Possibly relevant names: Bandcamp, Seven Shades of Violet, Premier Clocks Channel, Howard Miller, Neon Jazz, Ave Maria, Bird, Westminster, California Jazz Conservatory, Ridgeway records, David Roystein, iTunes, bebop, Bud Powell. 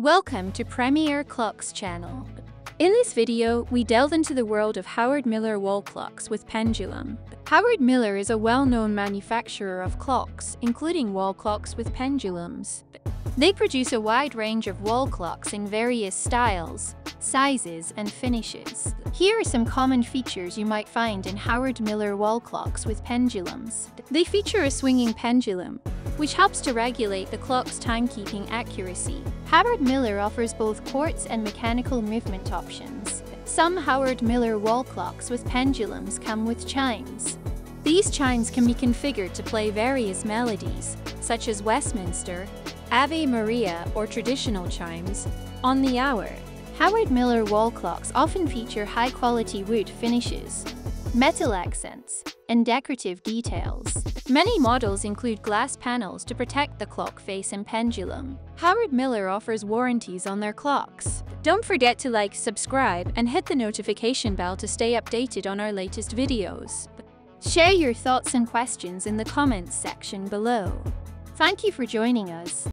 Welcome to Premier Clocks Channel. In this video, we delve into the world of Howard Miller wall clocks with pendulum. Howard Miller is a well-known manufacturer of clocks, including wall clocks with pendulums. They produce a wide range of wall clocks in various styles, sizes, and finishes. Here are some common features you might find in Howard Miller wall clocks with pendulums. They feature a swinging pendulum, which helps to regulate the clock's timekeeping accuracy. Howard Miller offers both quartz and mechanical movement options. Some Howard Miller wall clocks with pendulums come with chimes. These chimes can be configured to play various melodies, such as Westminster, Ave Maria, or traditional chimes, on the hour. Howard Miller wall clocks often feature high-quality wood finishes, metal accents, and decorative details. Many models include glass panels to protect the clock face and pendulum. Howard Miller offers warranties on their clocks. Don't forget to like, subscribe, and hit the notification bell to stay updated on our latest videos. Share your thoughts and questions in the comments section below. Thank you for joining us.